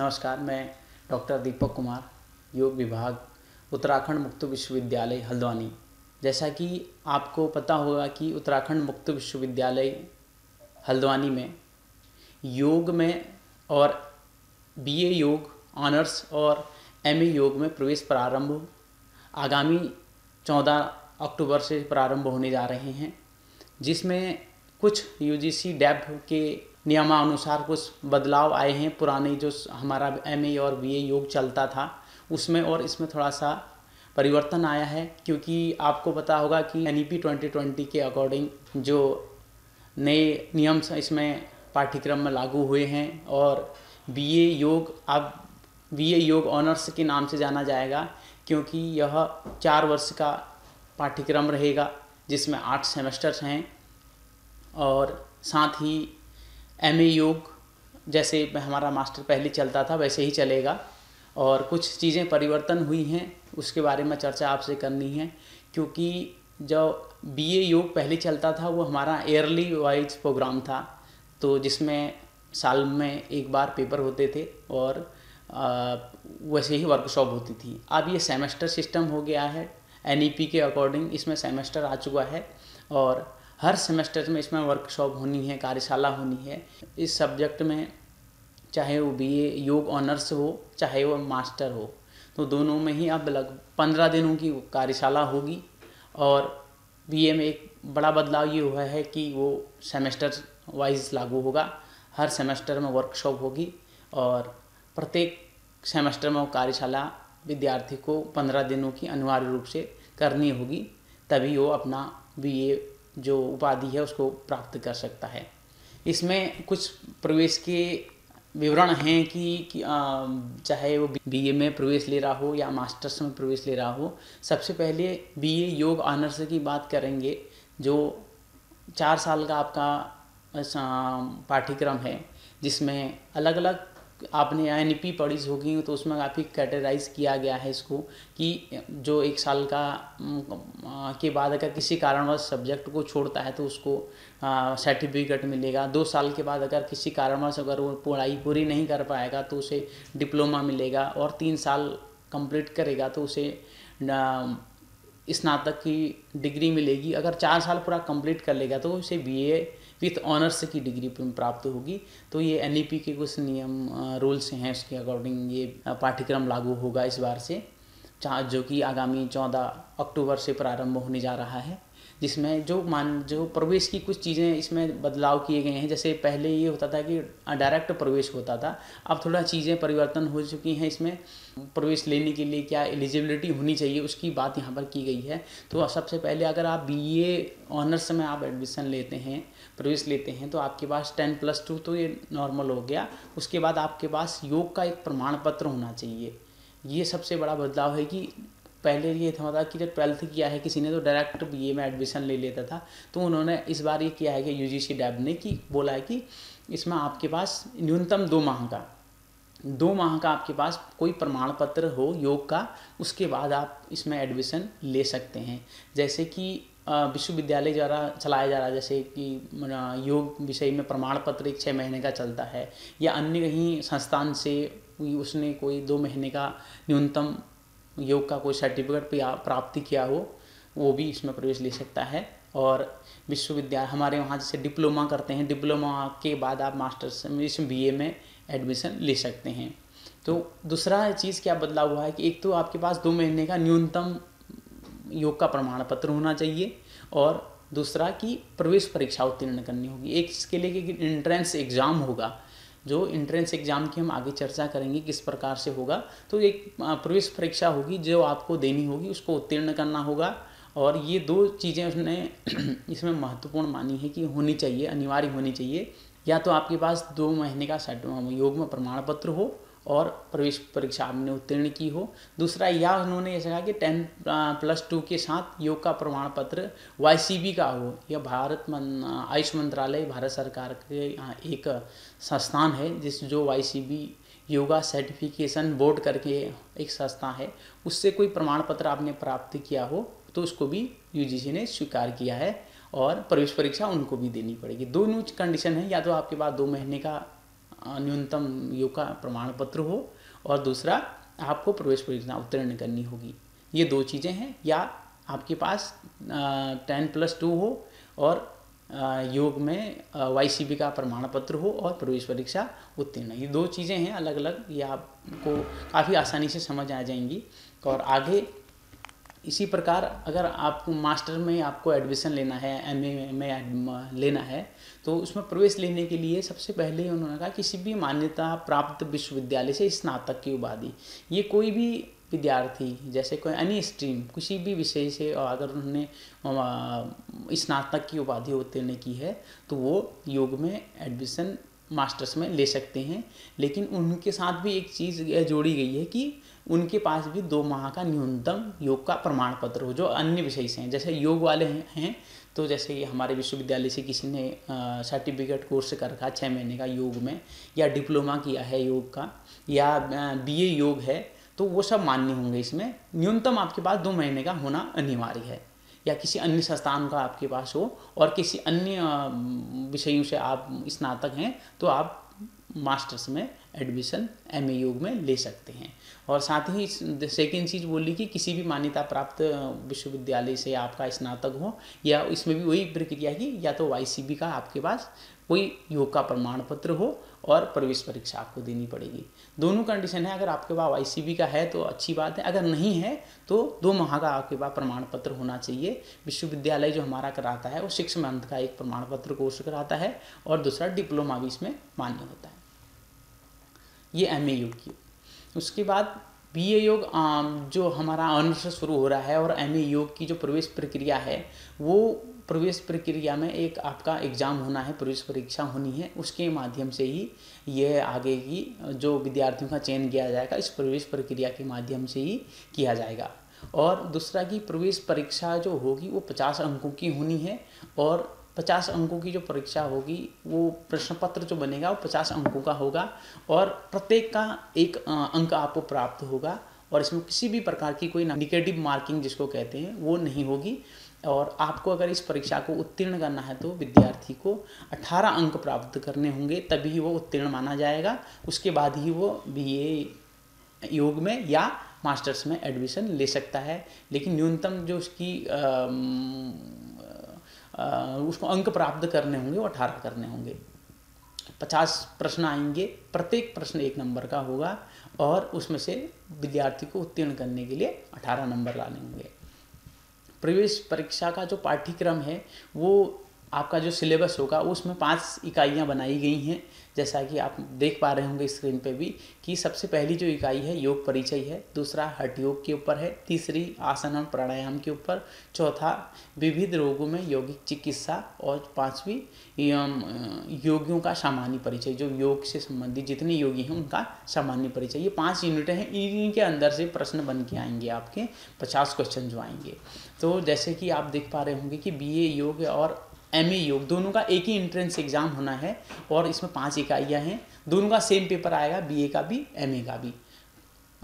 नमस्कार, मैं डॉक्टर दीपक कुमार, योग विभाग, उत्तराखंड मुक्त विश्वविद्यालय हल्द्वानी। जैसा कि आपको पता होगा कि उत्तराखंड मुक्त विश्वविद्यालय हल्द्वानी में योग में और बी.ए. योग ऑनर्स और एम.ए. योग में प्रवेश प्रारंभ आगामी 14 अक्टूबर से प्रारंभ होने जा रहे हैं, जिसमें कुछ यूजीसी डैब के नियमानुसार कुछ बदलाव आए हैं। पुराने जो हमारा एमए और बीए योग चलता था उसमें और इसमें थोड़ा सा परिवर्तन आया है, क्योंकि आपको पता होगा कि एनईपी 2020 के अकॉर्डिंग जो नए नियम इसमें पाठ्यक्रम में लागू हुए हैं और बीए योग अब बीए योग ऑनर्स के नाम से जाना जाएगा, क्योंकि यह 4 वर्ष का पाठ्यक्रम रहेगा जिसमें 8 सेमेस्टर्स हैं। और साथ ही एम.ए. योग जैसे हमारा मास्टर पहले चलता था वैसे ही चलेगा और कुछ चीज़ें परिवर्तन हुई हैं, उसके बारे में चर्चा आपसे करनी है। क्योंकि जो बी.ए. योग पहले चलता था वो हमारा ईयरली वाइज प्रोग्राम था, तो जिसमें साल में एक बार पेपर होते थे और वैसे ही वर्कशॉप होती थी। अब ये सेमेस्टर सिस्टम हो गया है, एनईपी के अकॉर्डिंग इसमें सेमेस्टर आ चुका है और हर सेमेस्टर में इसमें वर्कशॉप होनी है, कार्यशाला होनी है इस सब्जेक्ट में, चाहे वो बीए योग ऑनर्स हो चाहे वो मास्टर हो, तो दोनों में ही अब लगभग 15 दिनों की कार्यशाला होगी। और बीए में एक बड़ा बदलाव ये हुआ है कि वो सेमेस्टर वाइज लागू होगा, हर सेमेस्टर में वर्कशॉप होगी और प्रत्येक सेमेस्टर में कार्यशाला विद्यार्थी को 15 दिनों की अनिवार्य रूप से करनी होगी, तभी वो अपना बीए जो उपाधि है उसको प्राप्त कर सकता है। इसमें कुछ प्रवेश के विवरण हैं कि चाहे वो बीए में प्रवेश ले रहा हो या मास्टर्स में प्रवेश ले रहा हो। सबसे पहले बीए योग ऑनर्स की बात करेंगे, जो 4 साल का आपका पाठ्यक्रम है, जिसमें अलग अलग आपने एनईपी पढ़ी होगी तो उसमें काफ़ी कैटेगराइज किया गया है इसको, कि जो 1 साल का के बाद अगर किसी कारणवश सब्जेक्ट को छोड़ता है तो उसको सर्टिफिकेट मिलेगा। 2 साल के बाद अगर किसी कारणवश अगर वो पढ़ाई पूरी नहीं कर पाएगा तो उसे डिप्लोमा मिलेगा और 3 साल कंप्लीट करेगा तो उसे स्नातक की डिग्री मिलेगी। अगर 4 साल पूरा कंप्लीट कर लेगा तो उसे बीए विथ ऑनर्स की डिग्री प्राप्त होगी। तो ये एनईपी के कुछ नियम रूल्स हैं, उसके अकॉर्डिंग ये पाठ्यक्रम लागू होगा इस बार से, जो कि आगामी 14 अक्टूबर से प्रारंभ होने जा रहा है। जिसमें जो प्रवेश की कुछ चीज़ें इसमें बदलाव किए गए हैं। जैसे पहले ये होता था कि डायरेक्ट प्रवेश होता था, अब थोड़ा चीज़ें परिवर्तन हो चुकी हैं। इसमें प्रवेश लेने के लिए क्या एलिजिबिलिटी होनी चाहिए उसकी बात यहाँ पर की गई है। तो सबसे पहले अगर आप बीए ऑनर्स में आप एडमिशन लेते हैं, प्रवेश लेते हैं, तो आपके पास 10+2 तो ये नॉर्मल हो गया। उसके बाद आपके पास योग का एक प्रमाण पत्र होना चाहिए। ये सबसे बड़ा बदलाव है कि पहले ये था कि जब 12th किया है किसी ने तो डायरेक्ट बीए में एडमिशन ले लेता था, तो उन्होंने इस बार ये किया है कि यूजीसी डैब ने कि बोला है कि इसमें आपके पास न्यूनतम 2 माह का आपके पास कोई प्रमाण पत्र हो योग का, उसके बाद आप इसमें एडमिशन ले सकते हैं। जैसे कि विश्वविद्यालय द्वारा चलाया जा रहा है, जैसे कि योग विषय में प्रमाण पत्र एक 6 महीने का चलता है, या अन्य कहीं संस्थान से उसने कोई 2 महीने का न्यूनतम योग का कोई सर्टिफिकेट प्राप्ति किया हो वो भी इसमें प्रवेश ले सकता है। और विश्वविद्यालय हमारे वहाँ जैसे डिप्लोमा करते हैं, डिप्लोमा के बाद आप मास्टर्स में बीए में एडमिशन ले सकते हैं। तो दूसरा चीज़ क्या बदलाव हुआ है कि एक तो आपके पास 2 महीने का न्यूनतम योग का प्रमाण पत्र होना चाहिए, और दूसरा कि प्रवेश परीक्षा उत्तीर्ण करनी होगी। एक इसके लिए कि एंट्रेंस एग्ज़ाम होगा, जो एंट्रेंस एग्ज़ाम की हम आगे चर्चा करेंगे किस प्रकार से होगा। तो एक प्रवेश परीक्षा होगी जो आपको देनी होगी, उसको उत्तीर्ण करना होगा। और ये 2 चीज़ें उसने इसमें महत्वपूर्ण मानी है कि होनी चाहिए, अनिवार्य होनी चाहिए। या तो आपके पास 2 महीने का योग में प्रमाण पत्र हो और प्रवेश परीक्षा आपने उत्तीर्ण की हो। दूसरा, या उन्होंने ऐसा कहा कि 10+2 के साथ योग का प्रमाण पत्र YCB का हो। यह आयुष मंत्रालय भारत सरकार के एक संस्थान है, जो YCB योगा सर्टिफिकेशन बोर्ड करके एक संस्था है, उससे कोई प्रमाण पत्र आपने प्राप्त किया हो तो उसको भी यूजीसी ने स्वीकार किया है और प्रवेश परीक्षा उनको भी देनी पड़ेगी। 2 कंडीशन है, या तो आपके पास 2 महीने का न्यूनतम योग का प्रमाण पत्र हो और दूसरा आपको प्रवेश परीक्षा उत्तीर्ण करनी होगी। ये दो चीज़ें हैं, या आपके पास 10+2 हो और योग में YCB का प्रमाण पत्र हो और प्रवेश परीक्षा उत्तीर्ण, ये दो चीज़ें हैं अलग अलग। ये आपको काफ़ी आसानी से समझ आ जाएंगी। और आगे इसी प्रकार अगर आपको मास्टर में आपको एडमिशन लेना है, MA में लेना है, तो उसमें प्रवेश लेने के लिए सबसे पहले उन्होंने कहा किसी भी मान्यता प्राप्त विश्वविद्यालय से स्नातक की उपाधि, ये कोई भी विद्यार्थी जैसे कोई अन्य स्ट्रीम किसी भी विषय से अगर उन्होंने स्नातक की उपाधि उत्तीर्ण की है तो वो योग में एडमिशन मास्टर्स में ले सकते हैं। लेकिन उनके साथ भी एक चीज़ जोड़ी गई है कि उनके पास भी 2 माह का न्यूनतम योग का प्रमाण पत्र हो, जो अन्य विषय से हैं। जैसे योग वाले हैं तो जैसे हमारे विश्वविद्यालय से किसी ने सर्टिफिकेट कोर्स कर रखा 6 महीने का योग में, या डिप्लोमा किया है योग का, या BA योग है, तो वो सब मान्य होंगे। इसमें न्यूनतम आपके पास 2 महीने का होना अनिवार्य है, या किसी अन्य संस्थान का आपके पास हो और किसी अन्य विषयों से आप स्नातक हैं तो आप मास्टर्स में एडमिशन MA योग में ले सकते हैं। और साथ ही सेकेंड चीज़ बोली कि किसी भी मान्यता प्राप्त विश्वविद्यालय से आपका स्नातक हो, या इसमें भी वही प्रक्रिया की, या तो YCB का आपके पास कोई योग का प्रमाण पत्र हो और प्रवेश परीक्षा आपको देनी पड़ेगी। दोनों कंडीशन है, अगर आपके पास YCB का है तो अच्छी बात है, अगर नहीं है तो 2 माह का आपके पास प्रमाण पत्र होना चाहिए। विश्वविद्यालय जो हमारा कराता है वो 6 मंथ का एक प्रमाण पत्र कोर्स कराता है और दूसरा डिप्लोमा भी इसमें मान्य होता है। ये MA योग की। उसके बाद BA योग जो हमारा ऑनर्स से शुरू हो रहा है, और MA योग की जो प्रवेश प्रक्रिया है, वो प्रवेश प्रक्रिया में एक आपका एग्ज़ाम होना है, प्रवेश परीक्षा होनी है, उसके माध्यम से ही ये आगे की जो विद्यार्थियों का चयन किया जाएगा इस प्रवेश प्रक्रिया के माध्यम से ही किया जाएगा। और दूसरा कि प्रवेश परीक्षा जो होगी वो 50 अंकों की होनी है, और 50 अंकों की जो परीक्षा होगी वो प्रश्न पत्र जो बनेगा वो 50 अंकों का होगा और प्रत्येक का 1 अंक आपको प्राप्त होगा, और इसमें किसी भी प्रकार की कोई नेगेटिव मार्किंग जिसको कहते हैं वो नहीं होगी। और आपको अगर इस परीक्षा को उत्तीर्ण करना है तो विद्यार्थी को 18 अंक प्राप्त करने होंगे, तभी वो उत्तीर्ण माना जाएगा। उसके बाद ही वो BA योग में या मास्टर्स में एडमिशन ले सकता है। लेकिन न्यूनतम जो उसकी उसको अंक प्राप्त करने होंगे वो 18 करने होंगे। 50 प्रश्न आएंगे, प्रत्येक प्रश्न 1 नंबर का होगा और उसमें से विद्यार्थी को उत्तीर्ण करने के लिए 18 नंबर लाने होंगे। प्रवेश परीक्षा का जो पाठ्यक्रम है वो आपका जो सिलेबस होगा उसमें 5 इकाइयाँ बनाई गई हैं, जैसा कि आप देख पा रहे होंगे स्क्रीन पे भी कि सबसे पहली जो इकाई है योग परिचय है, दूसरा हठ योग के ऊपर है, तीसरी आसन और प्राणायाम के ऊपर, चौथा विविध रोगों में यौगिक चिकित्सा, और 5वीं योगियों का सामान्य परिचय, जो योग से संबंधित जितने योगी हैं उनका सामान्य परिचय। ये 5 यूनिटें हैं, इनके अंदर से प्रश्न बन के आएंगे आपके 50 क्वेश्चन जो आएंगे। तो जैसे कि आप देख पा रहे होंगे कि BA योग और MA योग दोनों का एक ही एंट्रेंस एग्ज़ाम होना है और इसमें 5 इकाइयाँ हैं, दोनों का सेम पेपर आएगा, BA का भी MA का भी।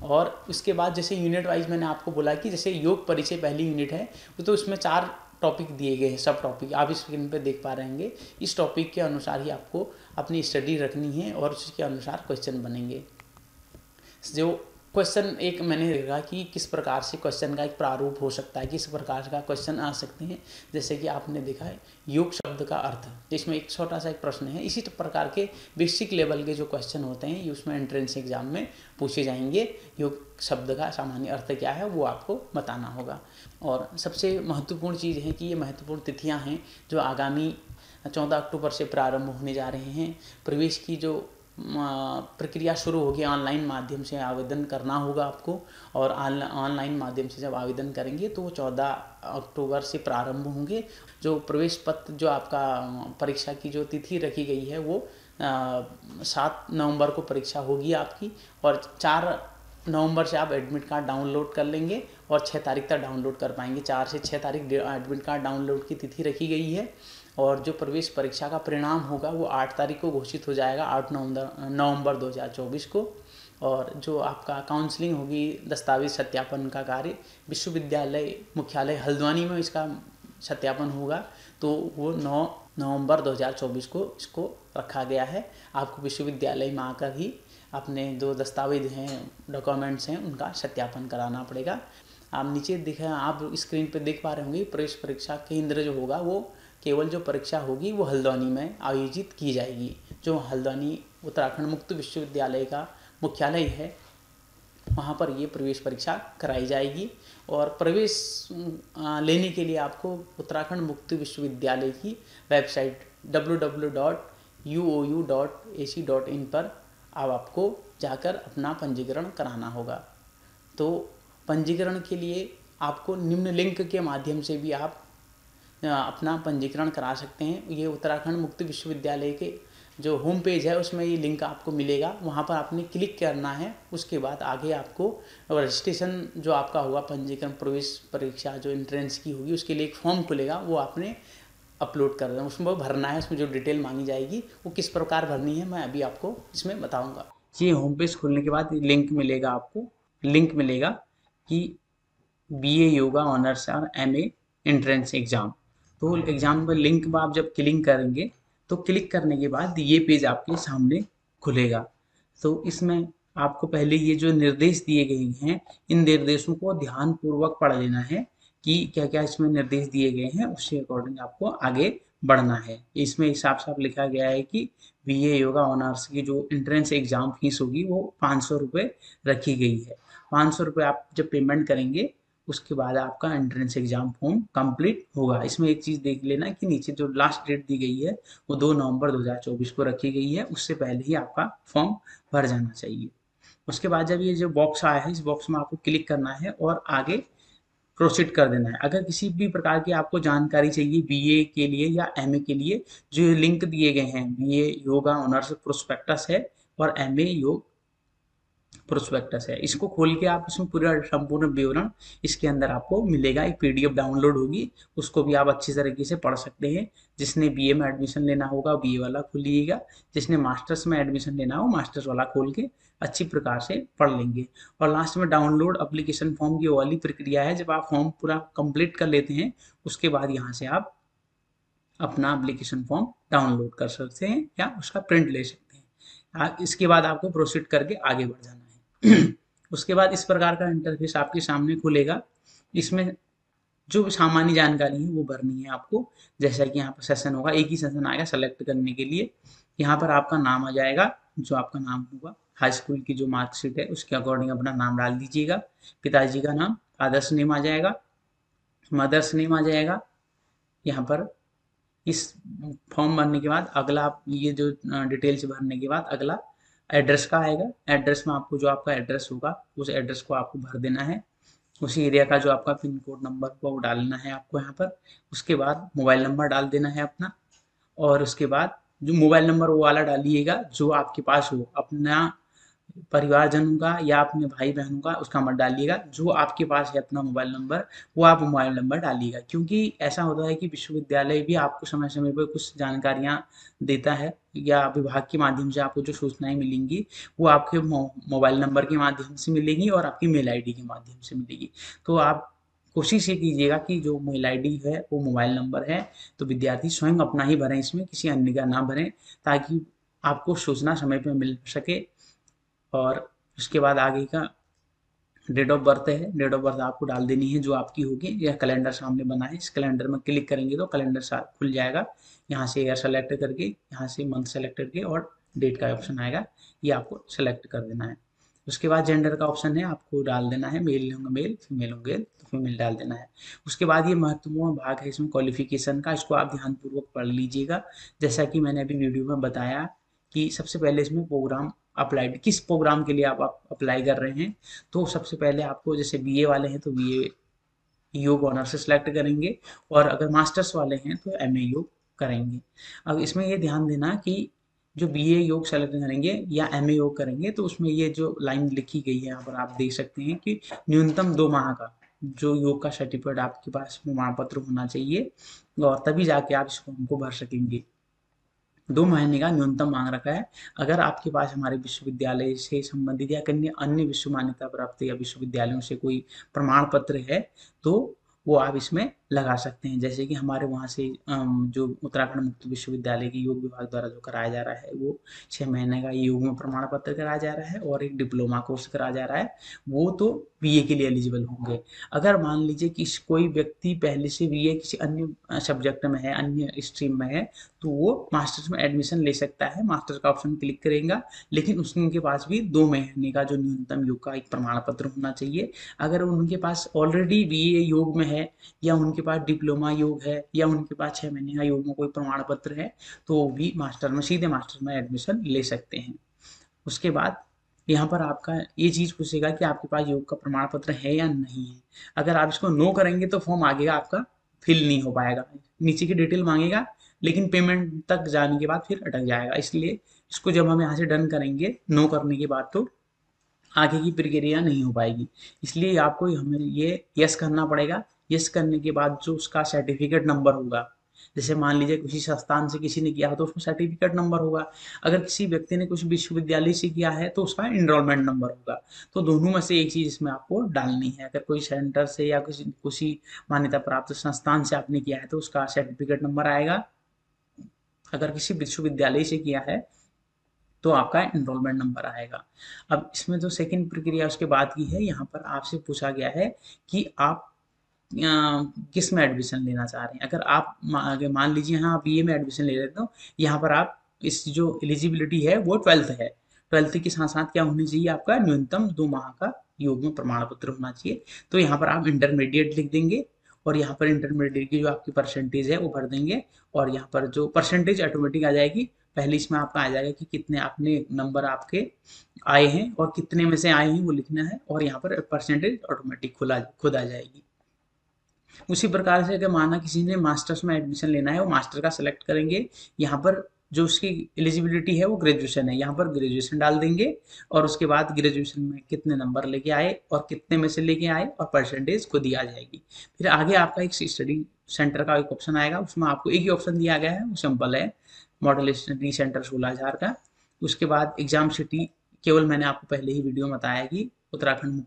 और उसके बाद जैसे यूनिट वाइज मैंने आपको बोला कि जैसे योग परिचय पहली यूनिट है तो उसमें 4 टॉपिक दिए गए हैं, सब टॉपिक आप स्क्रीन पर देख पा रहे होंगे। इस टॉपिक के अनुसार ही आपको अपनी स्टडी रखनी है और उसके अनुसार क्वेश्चन बनेंगे। जो क्वेश्चन एक मैंने देखा कि किस प्रकार से क्वेश्चन का एक प्रारूप हो सकता है, किस प्रकार का क्वेश्चन आ सकते हैं, जैसे कि आपने देखा है योग शब्द का अर्थ, जिसमें एक छोटा सा एक प्रश्न है। इसी प्रकार के बेसिक लेवल के जो क्वेश्चन होते हैं उसमें एंट्रेंस एग्जाम में पूछे जाएंगे। योग शब्द का सामान्य अर्थ क्या है वो आपको बताना होगा। और सबसे महत्वपूर्ण चीज़ है कि ये महत्वपूर्ण तिथियाँ हैं जो आगामी 14 अक्टूबर से प्रारंभ होने जा रहे हैं। प्रवेश की जो प्रक्रिया शुरू होगी, ऑनलाइन माध्यम से आवेदन करना होगा आपको, और ऑनलाइन माध्यम से जब आवेदन करेंगे तो 14 अक्टूबर से प्रारंभ होंगे। जो प्रवेश पत्र जो आपका परीक्षा की जो तिथि रखी गई है वो 7 नवंबर को परीक्षा होगी आपकी, और 4 नवंबर से आप एडमिट कार्ड डाउनलोड कर लेंगे और 6 तारीख तक डाउनलोड कर पाएंगे। 4 से 6 तारीख एडमिट कार्ड डाउनलोड की तिथि रखी गई है। और जो प्रवेश परीक्षा का परिणाम होगा वो 8 तारीख को घोषित हो जाएगा, 8 नवंबर 2024 को। और जो आपका काउंसलिंग होगी, दस्तावेज सत्यापन का कार्य विश्वविद्यालय मुख्यालय हल्द्वानी में इसका सत्यापन होगा, तो वो 9 नवंबर 2024 को इसको रखा गया है। आपको विश्वविद्यालय में आकर ही अपने जो दस्तावेज हैं, डॉक्यूमेंट्स हैं, उनका सत्यापन कराना पड़ेगा। आप नीचे दिखा, आप स्क्रीन पर देख पा रहे होंगे प्रवेश परीक्षा केंद्र जो होगा वो केवल जो परीक्षा होगी वो हल्द्वानी में आयोजित की जाएगी। जो हल्द्वानी उत्तराखंड मुक्त विश्वविद्यालय का मुख्यालय है वहाँ पर ये प्रवेश परीक्षा कराई जाएगी। और प्रवेश लेने के लिए आपको उत्तराखंड मुक्त विश्वविद्यालय की वेबसाइट www.uou.ac.in पर अब आपको जाकर अपना पंजीकरण कराना होगा। तो पंजीकरण के लिए आपको निम्न लिंक के माध्यम से भी आप अपना पंजीकरण करा सकते हैं। ये उत्तराखंड मुक्त विश्वविद्यालय के जो होम पेज है उसमें ये लिंक आपको मिलेगा, वहाँ पर आपने क्लिक करना है। उसके बाद आगे आपको रजिस्ट्रेशन जो आपका होगा, पंजीकरण प्रवेश परीक्षा जो एंट्रेंस की होगी उसके लिए एक फॉर्म खुलेगा, वो आपने अपलोड कर देना, उसमें भरना है। उसमें जो डिटेल मांगी जाएगी वो किस प्रकार भरनी है मैं अभी आपको इसमें बताऊँगा। ये होम पेज खुलने के बाद लिंक मिलेगा, आपको लिंक मिलेगा कि BA योगा ऑनर्स और MA एंट्रेंस एग्ज़ाम। तो एग्ज़ाम पर लिंक पर आप जब क्लिक करेंगे तो क्लिक करने के बाद ये पेज आपके सामने खुलेगा। तो इसमें आपको पहले ये जो निर्देश दिए गए हैं इन निर्देशों को ध्यानपूर्वक पढ़ लेना है कि क्या क्या इसमें निर्देश दिए गए हैं, उसके अकॉर्डिंग आपको आगे बढ़ना है। इसमें हिसाब साफ लिखा गया है कि BA योगा ऑनर्स की जो एंट्रेंस एग्ज़ाम फीस होगी वो 500 रुपये रखी गई है। 500 रुपये आप जब पेमेंट करेंगे उसके बाद आपका एंट्रेंस एग्जाम फॉर्म कंप्लीट होगा। इसमें एक चीज़ देख लेना कि नीचे जो लास्ट डेट दी गई है वो 2 नवंबर 2024 को रखी गई है, उससे पहले ही आपका फॉर्म भर जाना चाहिए। उसके बाद जब ये जो बॉक्स आया है इस बॉक्स में आपको क्लिक करना है और आगे प्रोसीड कर देना है। अगर किसी भी प्रकार की आपको जानकारी चाहिए BA के लिए या MA के लिए, जो लिंक दिए गए हैं BA योगा ऑनर्स प्रोस्पेक्टस है और MA योग प्रोस्पेक्टस है, इसको खोल के आप इसमें पूरा संपूर्ण विवरण इसके अंदर आपको मिलेगा। एक PDF डाउनलोड होगी, उसको भी आप अच्छी तरीके से पढ़ सकते हैं। जिसने BA में एडमिशन लेना होगा BA वाला खोलिएगा, जिसने मास्टर्स में एडमिशन लेना हो मास्टर्स वाला खोल के अच्छी प्रकार से पढ़ लेंगे। और लास्ट में डाउनलोड एप्लीकेशन फॉर्म की वाली प्रक्रिया है, जब आप फॉर्म पूरा कंप्लीट कर लेते हैं उसके बाद यहाँ से आप अपना एप्लीकेशन फॉर्म डाउनलोड कर सकते हैं या उसका प्रिंट ले सकते हैं। इसके बाद आपको प्रोसीड करके आगे बढ़ जाना है। उसके बाद इस प्रकार का इंटरफेस आपके सामने खुलेगा। इसमें जो सामान्य जानकारी है वो भरनी है आपको। जैसा कि यहाँ पर सेशन होगा, एक ही सेशन आएगा सेलेक्ट करने के लिए। यहाँ पर आपका नाम आ जाएगा, जो आपका नाम होगा हाई स्कूल की जो मार्कशीट है उसके अकॉर्डिंग अपना नाम डाल दीजिएगा। पिताजी का नाम, फादर्स नेम आ जाएगा, मदर्स नेम आ जाएगा। यहाँ पर इस फॉर्म भरने के बाद अगला ये जो डिटेल्स भरने के बाद अगला एड्रेस का आएगा। एड्रेस में आपको जो आपका एड्रेस होगा उस एड्रेस को आपको भर देना है। उसी एरिया का जो आपका पिन कोड नंबर होगा वो डालना है आपको यहाँ पर। उसके बाद मोबाइल नंबर डाल देना है अपना, और उसके बाद जो मोबाइल नंबर वो वाला डालिएगा जो आपके पास हो, अपना परिवारजनों का या अपने भाई बहनों का उसका मत डालिएगा। जो आपके पास है अपना मोबाइल नंबर वो आप मोबाइल नंबर डालिएगा, क्योंकि ऐसा होता है कि विश्वविद्यालय भी आपको समय समय पर कुछ जानकारियाँ देता है या विभाग के माध्यम से आपको जो सूचनाएं मिलेंगी वो आपके मोबाइल नंबर के माध्यम से मिलेंगी और आपकी मेल ID के माध्यम से मिलेगी। तो आप कोशिश ये कीजिएगा कि जो मेल ID है वो मोबाइल नंबर है तो विद्यार्थी स्वयं अपना ही भरें, इसमें किसी अन्य का ना भरें, ताकि आपको सूचना समय पर मिल सके। और उसके बाद आगे का डेट ऑफ बर्थ है, डेट ऑफ बर्थ आपको डाल देनी है जो आपकी होगी। यह कैलेंडर सामने बना है, इस कैलेंडर में क्लिक करेंगे तो कैलेंडर खुल जाएगा। यहाँ से ईयर सेलेक्ट करके, यहाँ से मंथ सेलेक्ट करके और डेट का ऑप्शन आएगा, ये आपको सेलेक्ट कर देना है। उसके बाद जेंडर का ऑप्शन है, आपको डाल देना है मेल होंगे मेल, फीमेल होंगे तो फीमेल डाल देना है। उसके बाद ये महत्वपूर्ण भाग है इसमें क्वालिफिकेशन का, इसको आप ध्यानपूर्वक पढ़ लीजिएगा। जैसा कि मैंने अभी वीडियो में बताया कि सबसे पहले इसमें प्रोग्राम अप्लाइड, किस प्रोग्राम के लिए आप अप्लाई कर रहे हैं। तो सबसे पहले आपको जैसे BA वाले हैं तो BA योग ऑनर्स सेलेक्ट करेंगे, और अगर मास्टर्स वाले हैं तो MA योग करेंगे। अब इसमें ये ध्यान देना कि जो BA योग सेलेक्ट करेंगे या MA योग करेंगे तो उसमें ये जो लाइन लिखी गई है यहाँ पर आप देख सकते हैं कि न्यूनतम 2 माह का जो योग का सर्टिफिकेट आपके पास प्रमाण पत्र होना चाहिए और तभी जाके आप इस फॉर्म को भर सकेंगे। 2 महीने का न्यूनतम मांग रखा है। अगर आपके पास हमारे विश्वविद्यालय से संबंधित या अन्य विश्व मान्यता प्राप्त या विश्वविद्यालयों से कोई प्रमाण पत्र है तो वो आप इसमें लगा सकते हैं। जैसे कि हमारे वहाँ से जो उत्तराखंड मुक्त विश्वविद्यालय के योग विभाग द्वारा जो कराया जा रहा है वो 6 महीने का योग में प्रमाण पत्र कराया जा रहा है और एक डिप्लोमा कोर्स कराया जा रहा है, वो तो बी.ए. के लिए एलिजिबल होंगे। अगर मान लीजिए कि कोई व्यक्ति पहले से बी.ए. किसी अन्य सब्जेक्ट में है, अन्य स्ट्रीम में है, तो वो मास्टर्स में एडमिशन ले सकता है, मास्टर्स का ऑप्शन क्लिक करेगा, लेकिन उसके पास भी 2 महीने का जो न्यूनतम योग का एक प्रमाण पत्र होना चाहिए। अगर उनके पास ऑलरेडी बी.ए. योग में है या उनके पास डिप्लोमा योग है या उनके पास 6 महीने का योग में कोई प्रमाण पत्र है, तो वो भी मास्टर में सीधे मास्टर में एडमिशन ले सकते हैं। उसके बाद यहाँ पर आपका ये चीज़ पूछेगा कि आपके पास योग का प्रमाण पत्र है या नहीं है। अगर आप इसको नो करेंगे तो फॉर्म आगे आपका फिल नहीं हो पाएगा, नीचे की डिटेल मांगेगा लेकिन पेमेंट तक जाने के बाद फिर अटक जाएगा। इसलिए इसको जब हम यहाँ से डन करेंगे, नो करने के बाद, तो आगे की प्रक्रिया नहीं हो पाएगी। इसलिए आपको हमें ये यस करना पड़ेगा। यस करने के बाद जो उसका सर्टिफिकेट नंबर होगा, जैसे मान लीजिए किसी संस्थान से किसी ने किया है तो उसमें सर्टिफिकेट नंबर होगा, अगर किसी व्यक्ति ने कुछ विश्वविद्यालय से किया है तो उसका एनरोलमेंट नंबर होगा। तो दोनों में से एक चीज़ इसमें आपको डालनी है। अगर कोई सेंटर से या किसी मान्यता प्राप्त संस्थान से आपने किया है तो उसका सर्टिफिकेट नंबर आएगा, अगर किसी विश्वविद्यालय से किया है तो आपका एनरोलमेंट नंबर आएगा। अब इसमें जो सेकेंड प्रक्रिया उसके बाद की है, यहाँ पर आपसे पूछा गया है कि आप किस में एडमिशन लेना चाह रहे हैं। अगर आप मान लीजिए यहाँ बी.ए. में एडमिशन ले लेते हो, यहाँ पर आप इस जो एलिजिबिलिटी है वो 12th है। 12th के साथ साथ क्या होनी चाहिए, आपका न्यूनतम 2 माह का योग में प्रमाण पत्र होना चाहिए। तो यहाँ पर आप इंटरमीडिएट लिख देंगे और यहाँ पर इंटरमीडिएट की जो आपकी परसेंटेज है वो भर देंगे और यहाँ पर जो परसेंटेज ऑटोमेटिक आ जाएगी। पहले इसमें आपका आ जाएगा कि कितने आपने नंबर आपके आए हैं और कितने में से आए हैं वो लिखना है और यहाँ पर परसेंटेज ऑटोमेटिक खुद आ जाएगी। उसी प्रकार से अगर माना किसी ने मास्टर्स में एडमिशन लेना है, वो मास्टर का सिलेक्ट करेंगे, यहाँ पर जो उसकी एलिजिबिलिटी है वो ग्रेजुएशन है, यहाँ पर ग्रेजुएशन डाल देंगे और उसके बाद ग्रेजुएशन में कितने नंबर लेके आए और कितने में से लेके आए और परसेंटेज खुद ही आ जाएगी। फिर आगे आपका एक स्टडी सेंटर का एक ऑप्शन आएगा, उसमें आपको एक ही ऑप्शन दिया गया है, वो सिंपल है, मॉडल स्टडी सेंटर 16,000 का। उसके बाद एग्जाम सिटी केवल मैंने आपको पहले ही वीडियो में बताया कि उत्तराखंड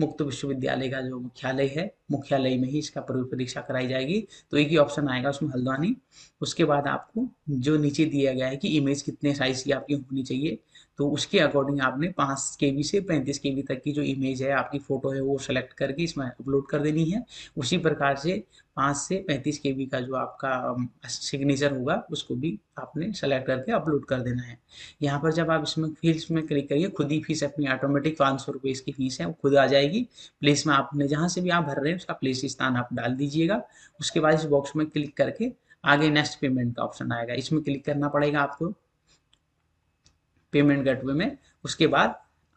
मुक्त विश्वविद्यालय का जो मुख्यालय है, मुख्यालय में ही इसका पूर्व परीक्षा कराई जाएगी, तो एक ही ऑप्शन आएगा उसमें हल्द्वानी। उसके बाद आपको जो नीचे दिया गया है कि इमेज कितने साइज की आपकी होनी चाहिए, तो उसके अकॉर्डिंग आपने 5 KB से 35 KB तक की जो इमेज है आपकी फोटो है वो सेलेक्ट करके इसमें अपलोड कर देनी है। उसी प्रकार से 5 से 35 KB का जो आपका सिग्नेचर होगा उसको भी आपने सेलेक्ट करके अपलोड कर देना है। यहाँ पर जब आप इसमें फीस में क्लिक करिए, खुद ही फीस अपनी ऑटोमेटिक 500 रुपये इसकी फीस है वो खुद आ जाएगी। प्लेस में आपने जहाँ से भी आप भर रहे हैं उसका प्लेस स्थान आप डाल दीजिएगा। उसके बाद इस बॉक्स में क्लिक करके आगे नेक्स्ट पेमेंट का ऑप्शन आएगा, इसमें क्लिक करना पड़ेगा आपको पेमेंट गेटवे में। उसके बाद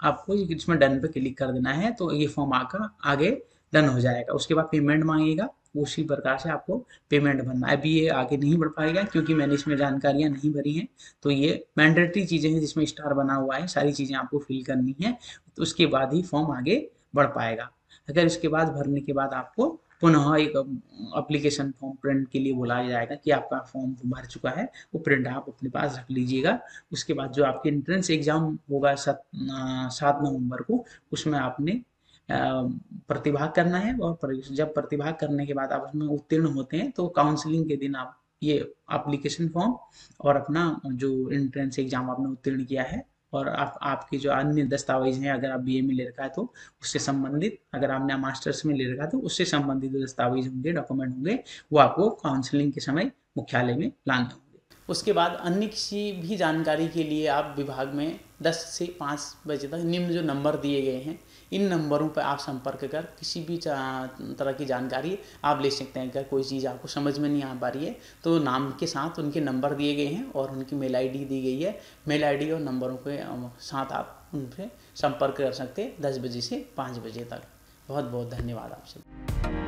आपको इसमें डन पे क्लिक कर देना है, तो ये फॉर्म आकर आगे डन हो जाएगा। उसके बाद पेमेंट मांगेगा, उसी प्रकार से आपको पेमेंट भरना है। अभी ये आगे नहीं बढ़ पाएगा क्योंकि मैंने इसमें जानकारियां नहीं भरी हैं, तो ये मैंडेटरी चीज़ें हैं जिसमें स्टार बना हुआ है, सारी चीज़ें आपको फिल करनी है, तो उसके बाद ही फॉर्म आगे बढ़ पाएगा। अगर इसके बाद भरने के बाद आपको पुनः एक एप्लीकेशन फॉर्म प्रिंट के लिए बुलाया जाएगा कि आपका फॉर्म भर चुका है, वो प्रिंट आप अपने पास रख लीजिएगा। उसके बाद जो आपके एंट्रेंस एग्जाम होगा 7 नवंबर को, उसमें आपने प्रतिभाग करना है और जब प्रतिभाग करने के बाद आप उसमें उत्तीर्ण होते हैं तो काउंसलिंग के दिन आप ये एप्लीकेशन फॉर्म और अपना जो एंट्रेंस एग्जाम आपने उत्तीर्ण किया है और आपके जो अन्य दस्तावेज हैं, अगर आप बीए में ले रखा है तो उससे संबंधित, अगर आपने मास्टर्स में ले रखा है तो उससे संबंधित जो दस्तावेज होंगे, डॉक्यूमेंट होंगे, वो आपको काउंसलिंग के समय मुख्यालय में लाने होंगे। उसके बाद अन्य किसी भी जानकारी के लिए आप विभाग में 10 से 5 बजे तक निम्न जो नंबर दिए गए हैं इन नंबरों पर आप संपर्क कर किसी भी तरह की जानकारी आप ले सकते हैं। अगर कोई चीज़ आपको समझ में नहीं आ पा रही है तो नाम के साथ उनके नंबर दिए गए हैं और उनकी मेल आईडी दी गई है, मेल आईडी और नंबरों के साथ आप उनसे संपर्क कर सकते हैं 10 बजे से 5 बजे तक। बहुत बहुत धन्यवाद आपसे।